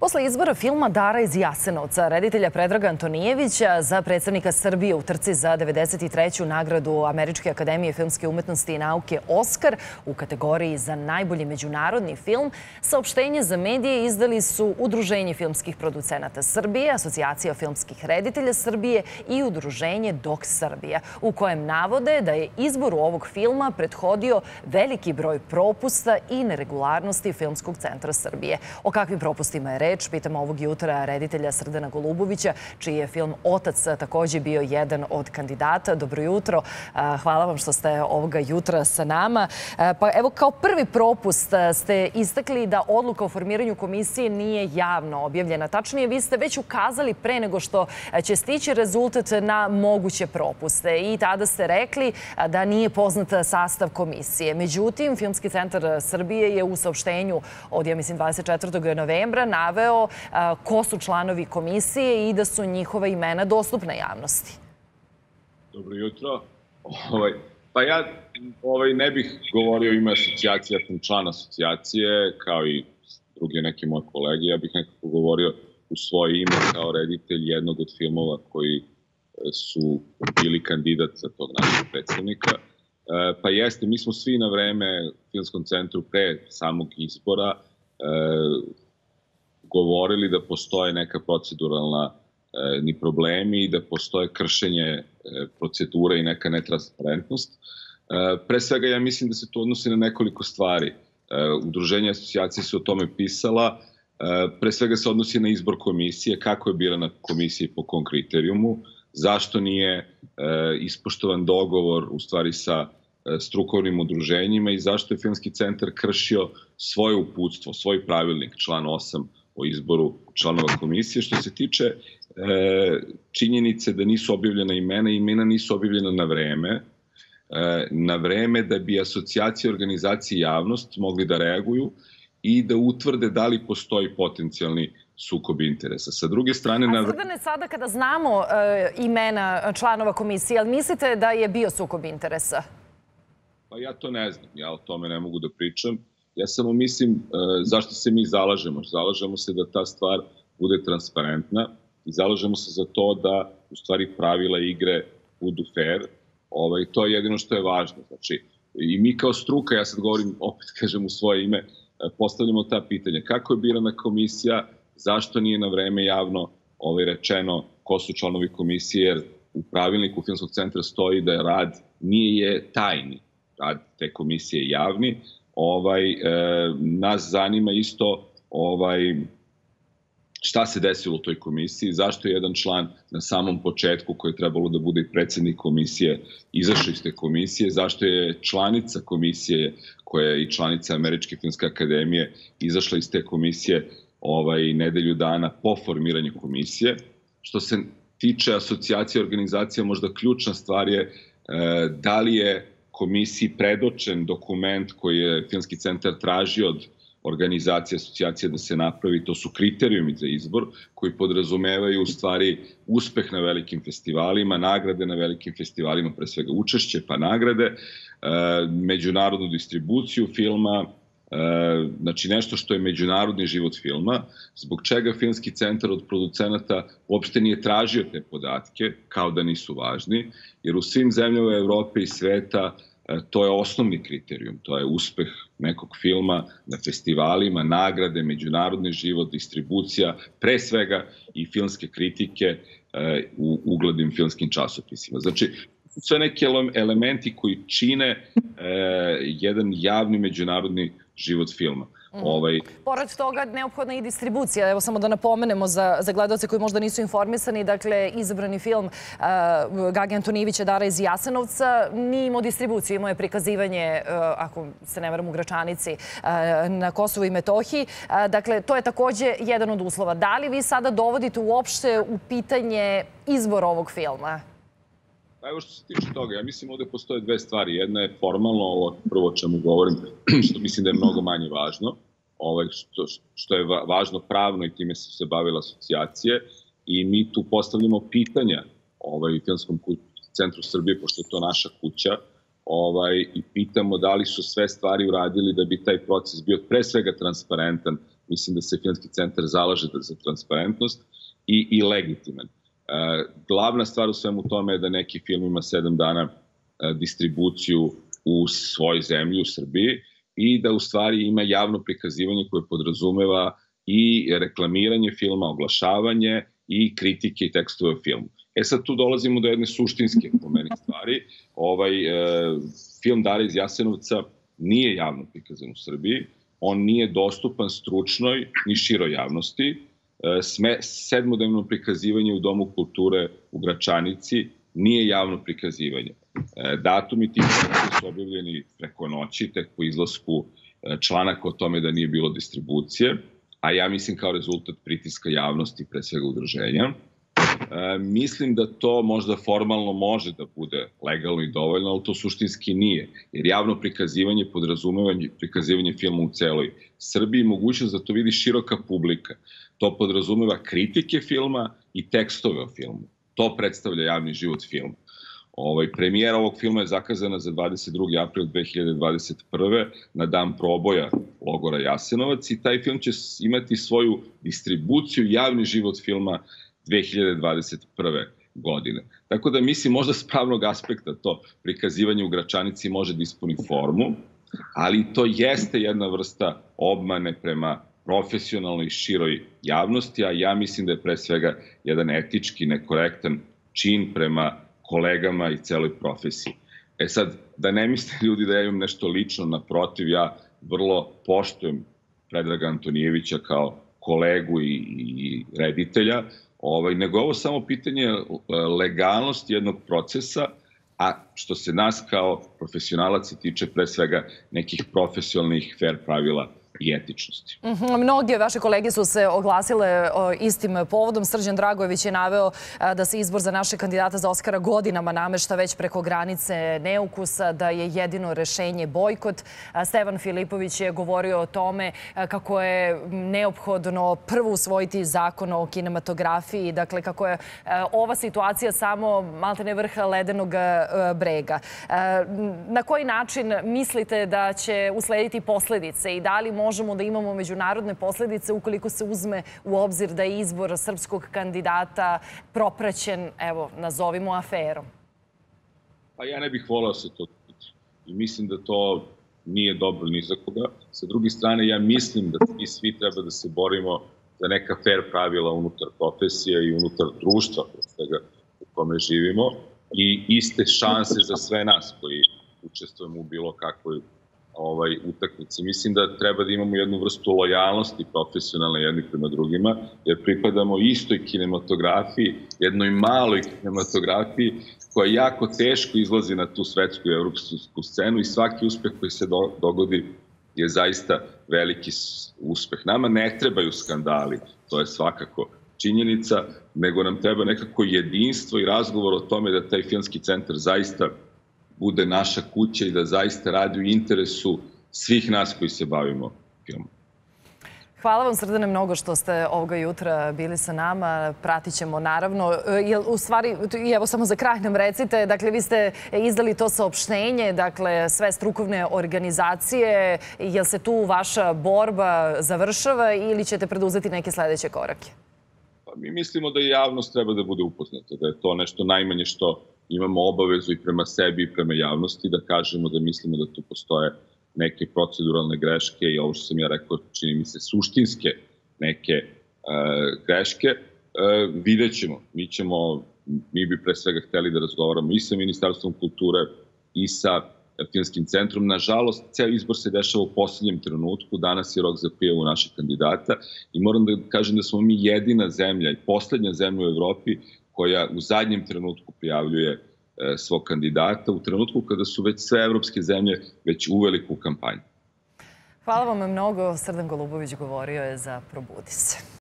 Posle izbora filma Dara iz Jasenovca, reditelja Predraga Antonijevića, za predstavnika Srbije u trci za 93. nagradu Američke akademije filmske umetnosti i nauke Oscar u kategoriji za najbolji međunarodni film, saopštenje za medije izdali su Udruženje filmskih producenata Srbije, Asocijacija filmskih reditelja Srbije i Udruženje Dok Srbije, u kojem navode da je izboru ovog filma prethodio veliki broj propusta i neregularnosti Filmskog centra Srbije. O kakvim propustima je reč pitamo ovog jutra reditelja Srđana Golubovića, čiji je film Otac također bio jedan od kandidata. Dobro jutro, hvala vam što ste ovoga jutra sa nama. Pa evo, kao prvi propust ste istakli da odluka o formiranju komisije nije javno objavljena. Tačnije, vi ste već ukazali pre nego što će stići rezultat na moguće propuste i tada ste rekli da nije poznat sastav komisije. Međutim, Filmski centar Srbije je u saopštenju od, ja mislim, 24. novembra naveo ko su članovi komisije i da su njihova imena dostupna javnosti. Dobro jutro. Pa ja ne bih govorio ime asocijacije, ja sam član asocijacije, kao i drugi neki moji kolege. Ja bih nekako govorio u svoje ime kao reditelj jednog od filmova koji su bili kandidat za tog našeg predstavnika. Pa jeste, mi smo svi na vreme u Filmskom centru pre samog izbora govorili da postoje neka proceduralna ni problemi i da postoje kršenje procedure i neka netransparentnost. Pre svega, ja mislim da se to odnosi na nekoliko stvari. Udruženja i asocijacije su o tome pisala. Pre svega se odnosi na izbor komisije, kako je birana komisija po kom kriterijumu, zašto nije ispoštovan dogovor u stvari sa strukovnim udruženjima i zašto je Filmski centar kršio svoje uputstvo, svoj pravilnik, član 8 o izboru članova komisije. Što se tiče činjenice da nisu objavljena imena, imena nisu objavljena na vreme da bi asocijacije, organizacije i javnost mogli da reaguju i da utvrde da li postoji potencijalni sukob interesa. Sa druge strane... A Srđane, sada kada znamo imena članova komisije, ali mislite da je bio sukob interesa? Pa ja to ne znam. Ja o tome ne mogu da pričam. Ja samo mislim zašto se mi zalažemo. Zalažemo se da ta stvar bude transparentna i zalažemo se za to da u stvari pravila igre budu fair. To je jedino što je važno. Znači, i mi kao struka, ja sad govorim, opet kažem u svoje ime, postavljamo ta pitanja. Kako je birana komisija? Zašto nije na vreme javno rečeno ko su članovi komisije? Jer u pravilniku Filmskog centra stoji da rad nije tajni. Rad te komisije je javni. Nas zanima isto šta se desilo u toj komisiji, zašto je jedan član na samom početku, koji je trebalo da bude i predsjednik komisije, izašao iz te komisije, zašto je članica komisije, koja je i članica Američke filmske akademije, izašla iz te komisije nedelju dana po formiranju komisije. Što se tiče asocijacije i organizacije, možda ključna stvar je da li je komisiji predočen dokument koji je Filmski centar tražio od organizacije, asocijacije da se napravi. To su kriterijumi za izbor koji podrazumevaju u stvari uspeh na velikim festivalima, nagrade na velikim festivalima, pre svega učešće pa nagrade, međunarodnu distribuciju filma, znači nešto što je međunarodni život filma, zbog čega Filmski centar od producenata uopšte nije tražio te podatke, kao da nisu važni, jer u svim zemljama Evrope i sveta to je osnovni kriterijum, to je uspeh nekog filma na festivalima, nagrade, međunarodni život, distribucija, pre svega i filmske kritike u uglednim filmskim časopisima. Znači, sve neki elementi koji čine jedan javni međunarodni život filma. Pored toga, neophodna je i distribucija. Evo, samo da napomenemo za gledaoce koji možda nisu informisani, dakle, izabrani film Gage Antonijevića Dara iz Jasenovca nije imao distribuciju, imao je prikazivanje, ako se ne varam, u Gračanici, na Kosovu i Metohiji. Dakle, to je također jedan od uslova. Da li vi sada dovodite uopšte u pitanje izbor ovog filma? Evo, što se tiče toga, ja mislim ovdje postoje dve stvari. Jedna je formalno, ovo prvo o čemu govorim, što mislim da je mnogo manje važno, što je važno pravno i time su se bavile asocijacije i mi tu postavljamo pitanja Filmskom centru Srbije, pošto je to naša kuća, i pitamo da li su sve stvari uradili da bi taj proces bio pre svega transparentan, Mislim da se Filmski centar zalaže za transparentnost i legitiman. Glavna stvar u svemu tome je da neki film ima 7 dana distribuciju u svojoj zemlji, u Srbiji, i da u stvari ima javno prikazivanje koje podrazumeva i reklamiranje filma, oglašavanje i kritike i tekstove o filmu. E sad tu dolazimo do jedne suštinske po meni stvari. Film Dara iz Jasenovca nije javno prikazan u Srbiji, on nije dostupan stručnoj ni široj javnosti. 7-dnevno prikazivanje u Domu kulture u Gračanici nije javno prikazivanje. Datumi tih filmova su objavljeni preko noći, tek po izlasku članaka o tome da nije bilo distribucije, a ja mislim kao rezultat pritiska javnosti, pre svega udruženja. Mislim da to možda formalno može da bude legalno i dovoljno, ali to suštinski nije. Jer javno prikazivanje, podrazumevanje prikazivanje filma u celoj Srbiji, mogućnost da to vidi široka publika. To podrazumeva kritike filma i tekstove o filmu. To predstavlja javni život filma. Premijera ovog filma je zakazana za 22. april 2021. na dan proboja logora Jasenovac, i taj film će imati svoju distribuciju, javni život filma 2021. godine. Tako da mislim, možda s pravnog aspekta to prikazivanje u Gračanici može da ispuni formu, ali to jeste jedna vrsta obmane prema profesionalnoj i široj javnosti, a ja mislim da je pre svega jedan etički nekorektan čin prema kolegama i celoj profesiji. E sad, da ne misle ljudi da ja imam nešto lično, naprotiv, ja vrlo poštujem Predraga Antonijevića kao kolegu i reditelja, nego ovo samo pitanje legalnosti jednog procesa, a što se nas kao profesionalaca tiče pre svega nekih profesionalnih fair pravila i etičnosti. Mnogi vaše kolege su se oglasile istim povodom. Srđan Dragojević je naveo da se izbor za naše kandidata za Oskara godinama namešta već preko granice neukusa, da je jedino rešenje bojkot. Stevan Filipović je govorio o tome kako je neophodno prvo usvojiti zakon o kinematografiji, dakle kako je ova situacija samo maltene vrh ledenog brega. Na koji način mislite da će uslediti posledice i da li možemo da imamo međunarodne posledice ukoliko se uzme u obzir da je izbor srpskog kandidata propraćen, evo, nazovimo, aferom? Pa ja ne bih voleo se to pitati. I mislim da to nije dobro ni za koga. Sa druge strane, ja mislim da mi svi treba da se borimo za neka fair pravila unutar profesija i unutar društva u kome živimo i iste šanse za sve nas koji učestvujemo u bilo kakvoj utakmici. Mislim da treba da imamo jednu vrstu lojalnosti profesionalne jedni prema drugima, jer pripadamo istoj kinematografiji, jednoj maloj kinematografiji koja jako teško izlazi na tu svetsku i evropsku scenu i svaki uspeh koji se dogodi je zaista veliki uspeh. Nama ne trebaju skandali, to je svakako činjenica, nego nam treba nekako jedinstvo i razgovor o tome da taj Filmski centar zaista bude naša kuća i da zaista radi u interesu svih nas koji se bavimo filmom. Hvala vam, Srđane, mnogo što ste ovoga jutra bili sa nama. Pratit ćemo, naravno. U stvari, evo samo za kraj nam recite, dakle, vi ste izdali to saopštenje, dakle, sve strukovne organizacije. Jel se tu vaša borba završava ili ćete preduzeti neke sledeće korake? Pa mi mislimo da javnost treba da bude upoznata, da je to nešto najmanje što imamo obavezu i prema sebi i prema javnosti da kažemo da mislimo da tu postoje neke proceduralne greške i ovo što sam ja rekao, čini mi se, suštinske neke greške. Vidjet ćemo. Mi bi pre svega hteli da razgovaramo i sa Ministarstvom kulture i sa Filmskim centrom. Nažalost, ceo izbor se dešava u poslednjem trenutku. Danas je rok za prijavu naših kandidata i moram da kažem da smo mi jedina zemlja i poslednja zemlja u Evropi koja u zadnjem trenutku prijavljuje svog kandidata, u trenutku kada su već sve evropske zemlje već u veliku kampanju. Hvala vam mnogo. Srđan Golubović govorio je za Probudi se.